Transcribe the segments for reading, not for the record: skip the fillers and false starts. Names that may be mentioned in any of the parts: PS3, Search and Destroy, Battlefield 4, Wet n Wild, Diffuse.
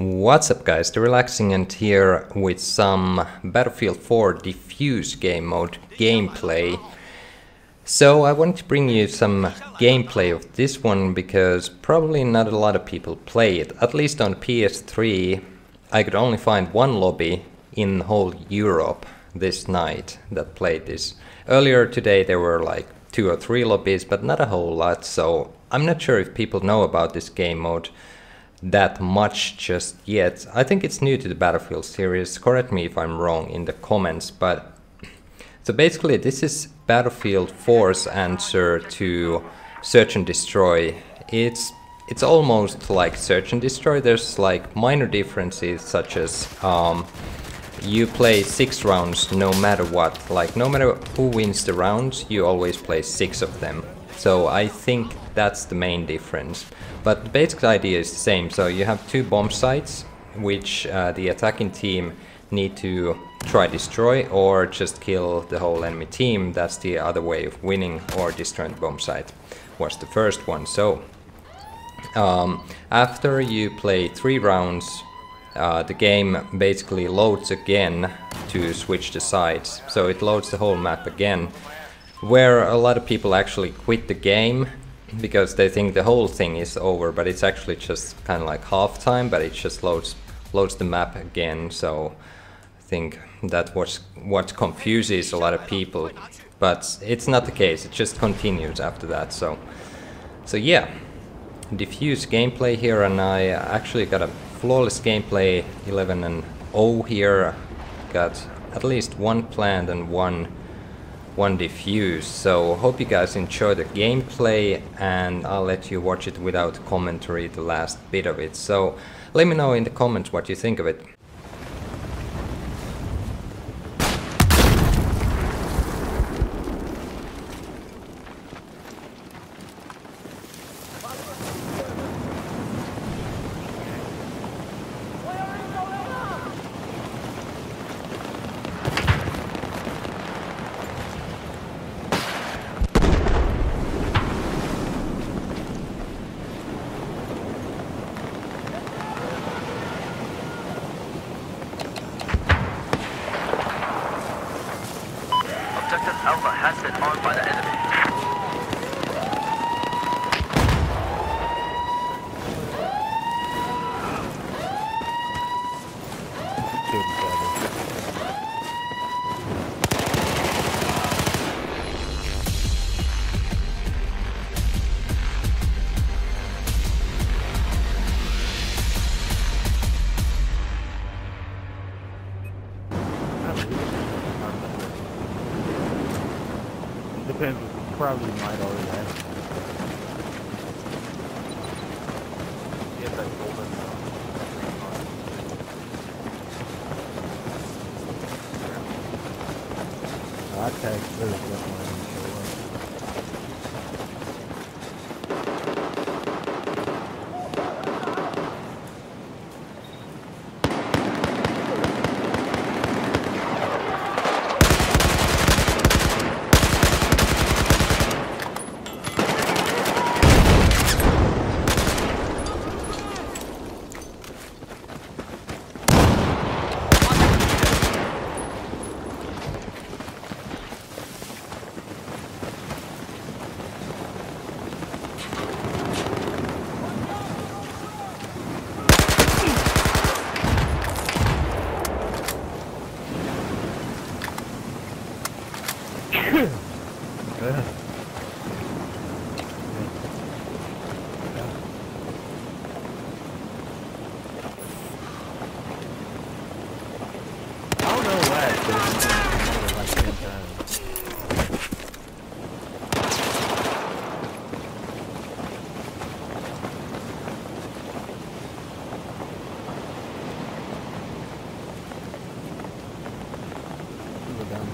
What's up guys, the Relaxing Ant here with some Battlefield 4 Diffuse game mode gameplay. So I wanted to bring you some gameplay of this one because probably not a lot of people play it. At least on PS3 I could only find one lobby in whole Europe this night that played this. Earlier today there were like 2 or 3 lobbies, but not a whole lot, so I'm not sure if people know about this game mode that much just yet. I think it's new to the Battlefield series, correct me if I'm wrong in the comments, but so basically this is Battlefield 4's answer to Search and Destroy. It's almost like Search and Destroy. There's like minor differences such as you play 6 rounds no matter what, like no matter who wins the rounds, you always play 6 of them. So I think that's the main difference. But the basic idea is the same. So you have 2 bomb sites, which the attacking team need to try destroy or just kill the whole enemy team. That's the other way of winning, or destroying the bomb site was the first one. So after you play 3 rounds, the game basically loads again to switch the sides. So it loads the whole map again, where a lot of people actually quit the game because they think the whole thing is over, but it's actually just kind of like half time, but it just loads the map again. So I think that was what confuses a lot of people, but it's not the case. It just continues after that. So yeah, Diffuse gameplay here, and I actually got a flawless gameplay 11-0 here. Got at least 1 planned and one Diffuse. So hope you guys enjoy the gameplay, and I'll let you watch it without commentary, the last bit of it. So let me know in the comments what you think of it. Alpha has been armed by the enemy. Depends, we probably might already have it. Yeah, that golden one. I tagged those definitely.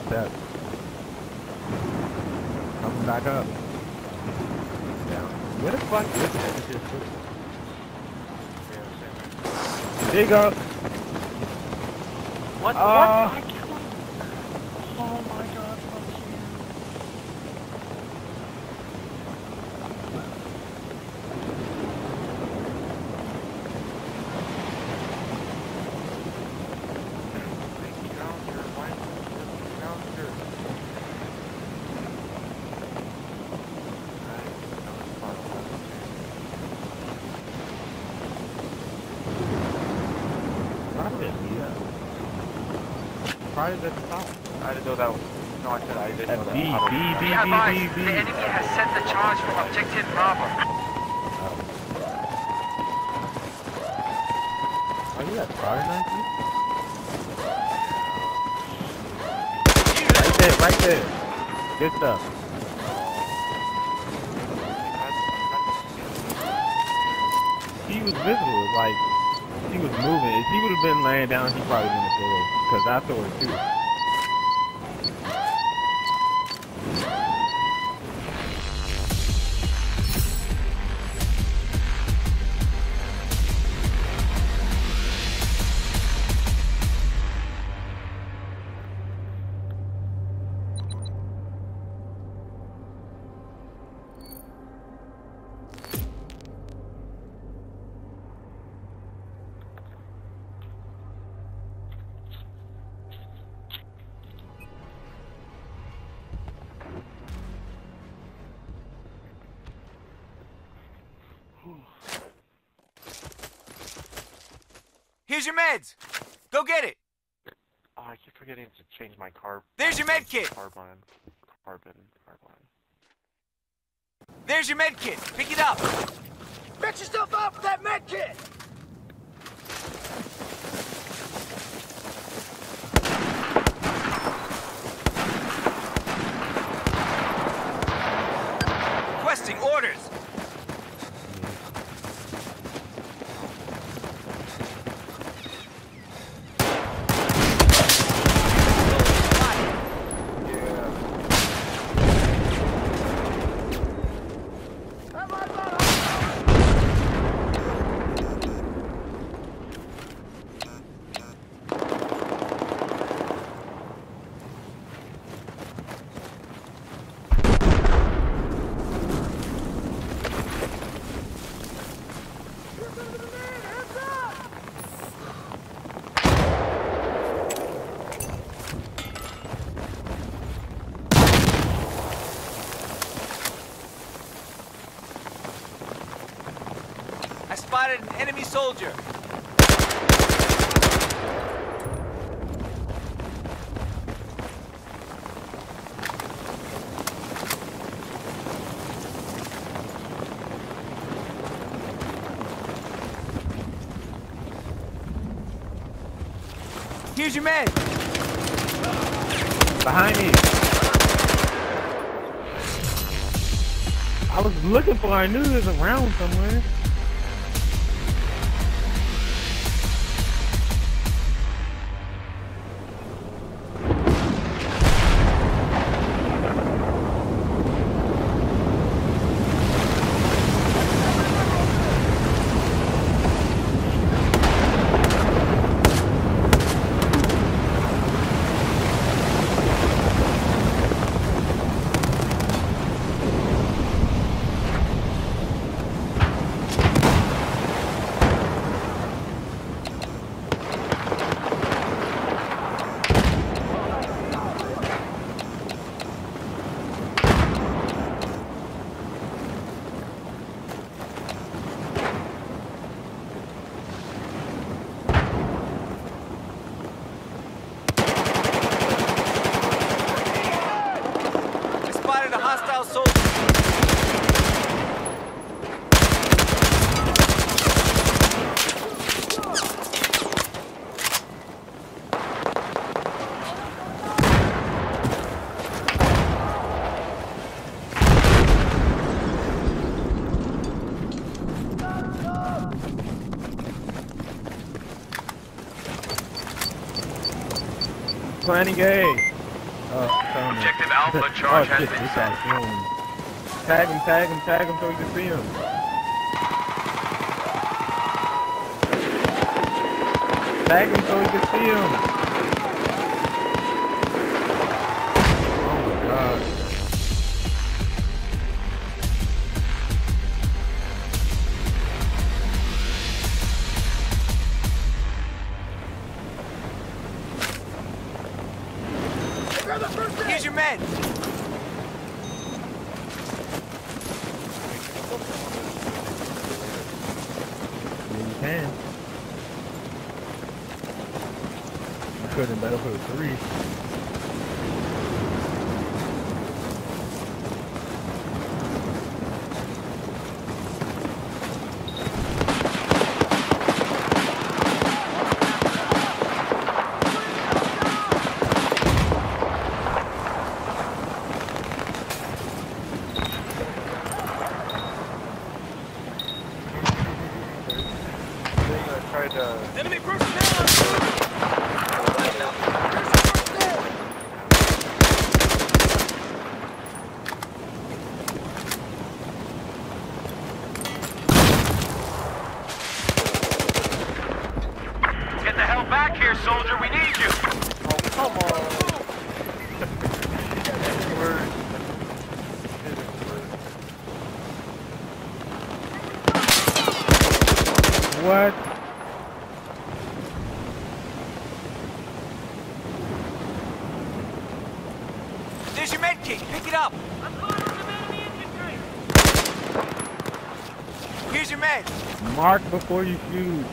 That. Coming back up. Down. Where the fuck is that? There you go. What? What? Oh my god, fuck you. weapon. Why did that stop? I didn't know that was... No, I said I didn't know that. B. The enemy has set the charge for objective Bravo. Are you at fire knife? Right there. Good stuff. He was visible, like, he was moving. If he would have been laying down, he probably been a pillow, because I saw it too. Here's your meds. Go get it. Oh, I keep forgetting to change my carb. There's your med kit. Carbon. There's your med kit. Pick it up. Fix yourself up with that med kit. Requesting orders. Spotted an enemy soldier. Here's your man. Behind me. I was looking for, I knew it was around somewhere. Planning A. Objective Alpha charge has been set. Tag him so we can see him. Tag him so we can see him. Oh my god. Here's your men. You can. could in Battlefield 3. Enemy personnel! Pick it up! I'm loading some enemy infantry! Here's your med! Mark before you shoot!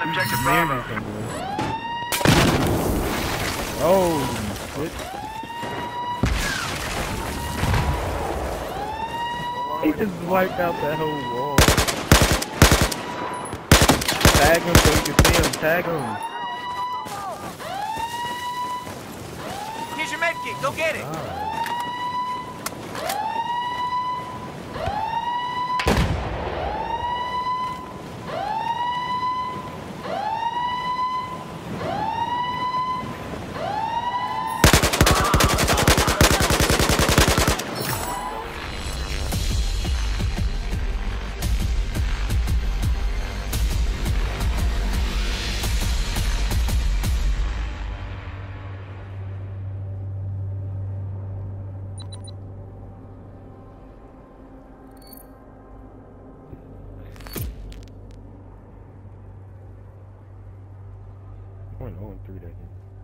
Objective Bravo. Oh, shit. He just wiped out that whole wall. Tag him so you can see him. Tag him. Here's your medkit. Go get it. Ah. Going 0-3 that game.